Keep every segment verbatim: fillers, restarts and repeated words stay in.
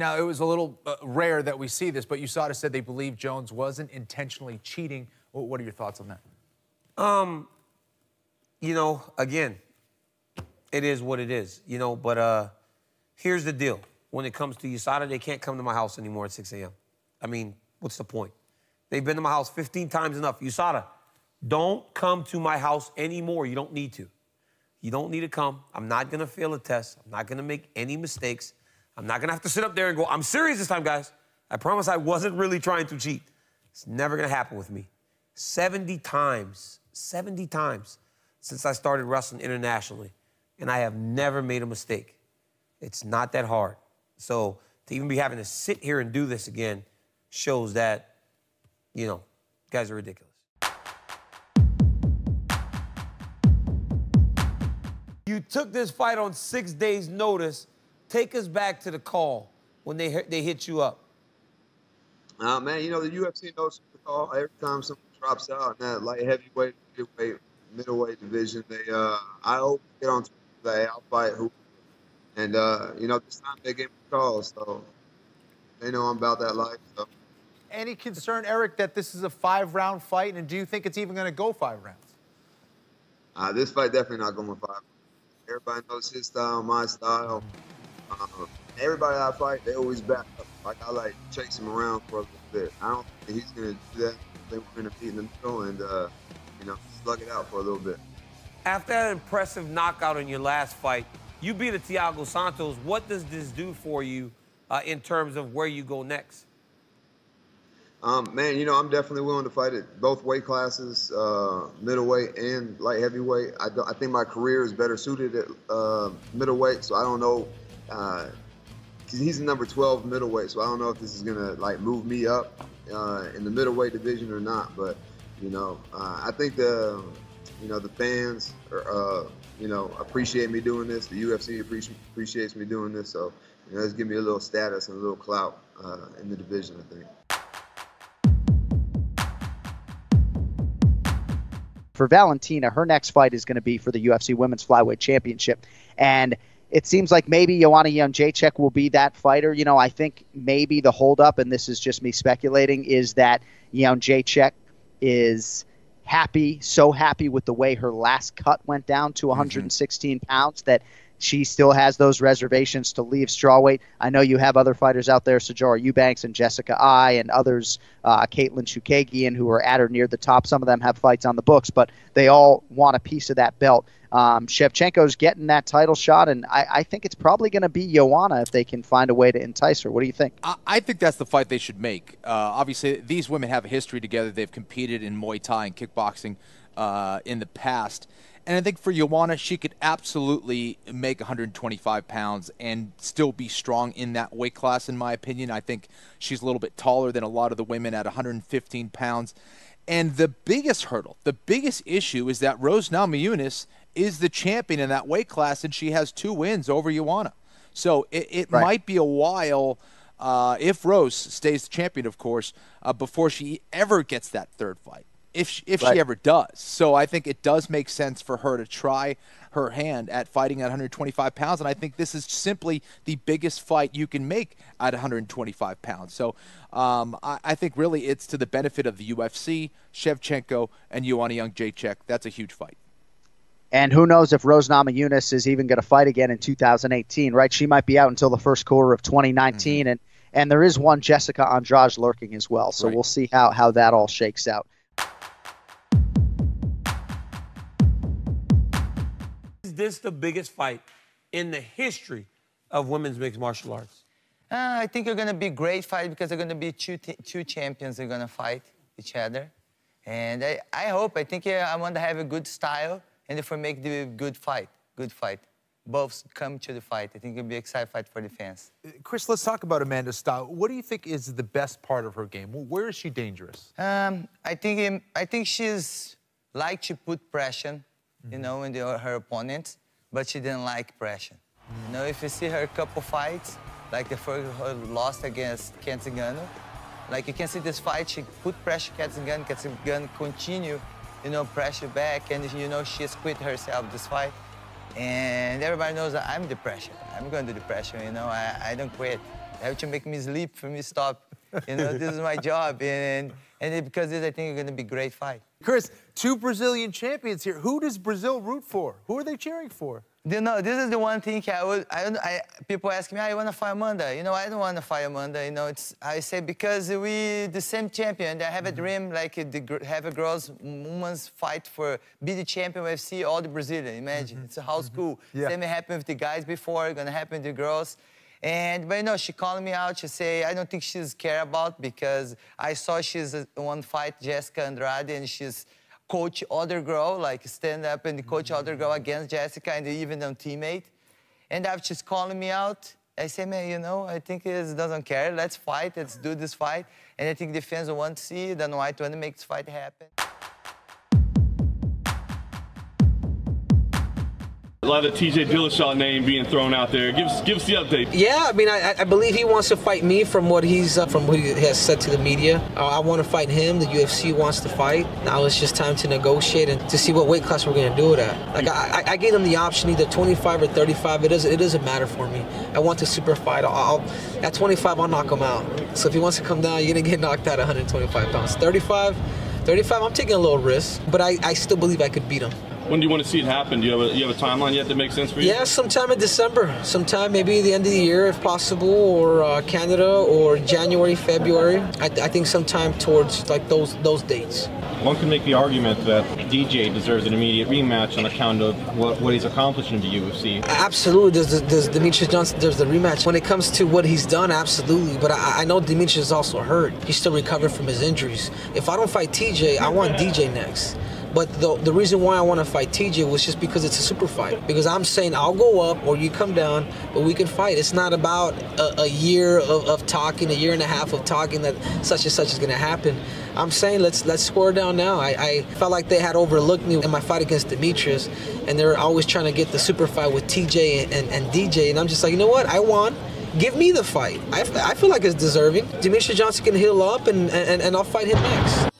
Now, it was a little uh, rare that we see this, but U S A D A said they believe Jones wasn't intentionally cheating. What are your thoughts on that? Um, you know, again, it is what it is, you know, but uh, here's the deal. When it comes to U S A D A, they can't come to my house anymore at six A M I mean, what's the point? They've been to my house fifteen times enough. U S A D A, don't come to my house anymore. You don't need to. You don't need to come. I'm not going to fail a test. I'm not going to make any mistakes. I'm not going to have to sit up there and go, I'm serious this time, guys. I promise I wasn't really trying to cheat. It's never going to happen with me. seventy times, seventy times since I started wrestling internationally, and I have never made a mistake. It's not that hard. So to even be having to sit here and do this again shows that, you know, guys are ridiculous. You took this fight on six days' notice. Take us back to the call when they they hit you up. Uh, man, you know, the U F C knows the call. Every time someone drops out in that light heavyweight, heavyweight, middleweight division, they uh, I hope they get on to play. I'll fight who. And, uh, you know, this time they gave me the call, so they know I'm about that life. So. Any concern, Eric, that this is a five-round fight, and do you think it's even going to go five rounds? Uh, this fight definitely not going five rounds. Everybody knows his style, my style. Um, everybody I fight, they always back up. Like, I like chase him around for a little bit. I don't think he's going to do that. They were going to beat in the middle and, uh, you know, slug it out for a little bit. After that impressive knockout in your last fight, you beat a Thiago Santos. What does this do for you uh, in terms of where you go next? Um, man, you know, I'm definitely willing to fight at both weight classes, uh, middleweight and light heavyweight. I, I think my career is better suited at uh, middleweight, so I don't know. Uh, he's number twelve middleweight, so I don't know if this is going to, like, move me up uh, in the middleweight division or not. But, you know, uh, I think the, you know, the fans are, uh, you know, appreciate me doing this. The U F C appreci appreciates me doing this. So, you know, it's giving me a little status and a little clout uh, in the division, I think. For Valentina, her next fight is going to be for the U F C Women's Flyweight Championship. And it seems like maybe Joanna Jędrzejczyk will be that fighter. You know, I think maybe the holdup, and this is just me speculating, is that Jędrzejczyk is happy, so happy with the way her last cut went down to one hundred sixteen mm-hmm. pounds that she still has those reservations to leave strawweight. I know you have other fighters out there, Sojourn Eubanks and Jessica I and others, uh, Caitlin Chukeyan, who are at or near the top. Some of them have fights on the books, but they all want a piece of that belt. Um, Shevchenko's getting that title shot, and I, I think it's probably going to be Joanna if they can find a way to entice her. What do you think? I, I think that's the fight they should make. Uh, obviously, these women have a history together. They've competed in Muay Thai and kickboxing uh, in the past. And I think for Joanna, she could absolutely make one hundred twenty-five pounds and still be strong in that weight class, in my opinion. I think she's a little bit taller than a lot of the women at one hundred fifteen pounds. And the biggest hurdle, the biggest issue is that Rose Namajunas is the champion in that weight class, and she has two wins over Joanna. So it, it right. might be a while, uh, if Rose stays the champion, of course, uh, before she ever gets that third fight. If, she, if right. she ever does. So I think it does make sense for her to try her hand at fighting at one hundred twenty-five pounds, and I think this is simply the biggest fight you can make at one hundred twenty-five pounds. So um, I, I think really it's to the benefit of the U F C, Shevchenko, and Joanna Jędrzejczyk. That's a huge fight. And who knows if Rose Namajunas is even going to fight again in two thousand eighteen, right? She might be out until the first quarter of twenty nineteen, mm-hmm. and, and there is one Jessica Andrade lurking as well. So right. we'll see how, how that all shakes out. Is this the biggest fight in the history of women's mixed martial arts? Uh, I think they're going to be a great fight because they're going to be two, two champions that are going to fight each other. And I, I hope, I think yeah, I want to have a good style and if we make the good fight, good fight. Both come to the fight. I think it'll be an exciting fight for the fans. Chris, let's talk about Amanda's style. What do you think is the best part of her game? Where is she dangerous? Um, I think, I think she's like to put pressure, you know, and the, her opponents, but she didn't like pressure. You know, if you see her couple fights, like the first her loss against Cat Zingano, like you can see this fight, she put pressure Cat Zingano, Cat Zingano continue, you know, pressure back, and you know, she's quit herself this fight. And everybody knows that I'm the pressure. I'm going to do the pressure, you know, I, I don't quit. have to make me sleep for me to stop. You know, this is my job, and and it, because this, I think, is going to be a great fight. Chris, two Brazilian champions here. Who does Brazil root for? Who are they cheering for? You know, this is the one thing I would. I, I people ask me, I want to fight Amanda. You know, I don't want to fight Amanda. You know, it's I say because we the same champion. I have a dream like the, have a girls' women's fight for be the champion of U F C. All the Brazilian. Imagine mm-hmm. it's how mm-hmm. cool. Yeah. Same happened with the guys before. Gonna happen to the girls. And, but you know, she called me out. She say, I don't think she's care about because I saw she's uh, one fight, Jessica Andrade, and she's coach other girl, like stand up and coach mm-hmm. other girl against Jessica and even on teammate. And after she's calling me out, I say, man, you know, I think it doesn't care. Let's fight. Let's do this fight. And I think the fans want to see it and want to make this fight happen. A lot of T J Dillashaw name being thrown out there. Give us, give us the update. Yeah, I mean, I, I believe he wants to fight me from what he's uh, from what he has said to the media. Uh, I want to fight him. The U F C wants to fight. Now it's just time to negotiate and to see what weight class we're going to do it at. Like I, I, I gave him the option either twenty-five or thirty-five. It doesn't, it doesn't matter for me. I want the super fight. I'll, I'll, at twenty-five, I'll knock him out. So if he wants to come down, you're going to get knocked out at one twenty-five pounds. thirty-five, thirty-five, I'm taking a little risk, but I, I still believe I could beat him. When do you want to see it happen? Do you have a, you have a timeline yet that makes sense for you? Yeah, sometime in December. Sometime maybe the end of the year if possible, or uh, Canada, or January, February. I, th I think sometime towards like those those dates. One can make the argument that D J deserves an immediate rematch on account of what, what he's accomplished in the U F C. Absolutely, there's, there's Demetrius Johnson, there's the rematch. When it comes to what he's done, absolutely. But I, I know Demetrius is also hurt. He's still recovering from his injuries. If I don't fight T J, I want D J next. But the, the reason why I want to fight T J was just because it's a super fight. Because I'm saying I'll go up or you come down, but we can fight. It's not about a, a year of, of talking, a year and a half of talking that such and such is going to happen. I'm saying let's let's square down now. I, I felt like they had overlooked me in my fight against Demetrius, and they're always trying to get the super fight with T J and, and, and D J. And I'm just like, you know what? I won. Give me the fight. I, I feel like it's deserving. Demetrius Johnson can heal up, and, and, and I'll fight him next.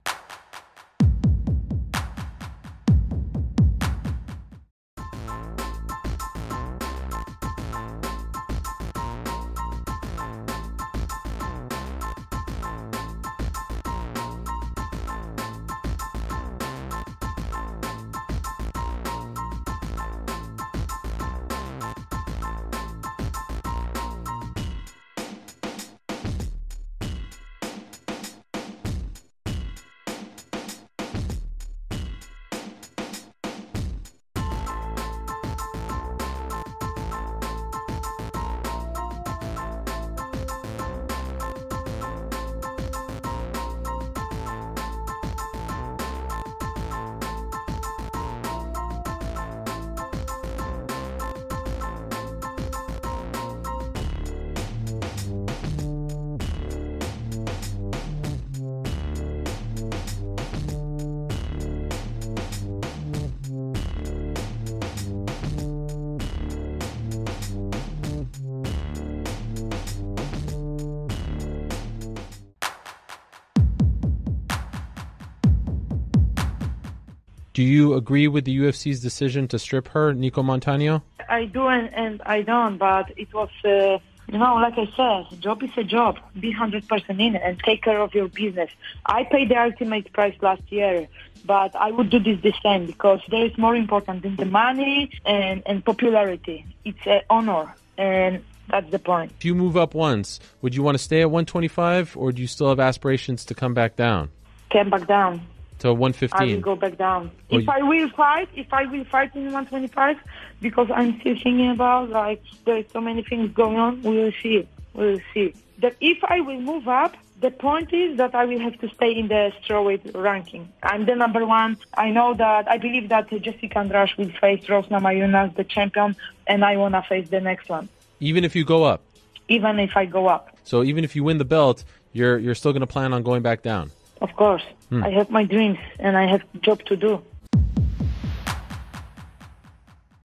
Do you agree with the U F C's decision to strip her, Nico Montano? I do and, and I don't, but it was, uh, you know, like I said, job is a job. Be one hundred percent in and take care of your business. I paid the ultimate price last year, but I would do this the same because there is more important than the money and, and popularity. It's an honor, and that's the point. If you move up once, would you want to stay at one twenty-five, or do you still have aspirations to come back down? Come back down. So one fifteen. I will go back down. Oh, if I will fight, if I will fight in one twenty-five, because I'm still thinking about, like, there's so many things going on, we will see. We will see. That if I will move up, the point is that I will have to stay in the strawweight ranking. I'm the number one. I know that, I believe that Jessica Andrade will face Rose Namajunas, the champion, and I want to face the next one. Even if you go up? Even if I go up. So even if you win the belt, you're, you're still going to plan on going back down? Of course. Hmm. I have my dreams, and I have a job to do.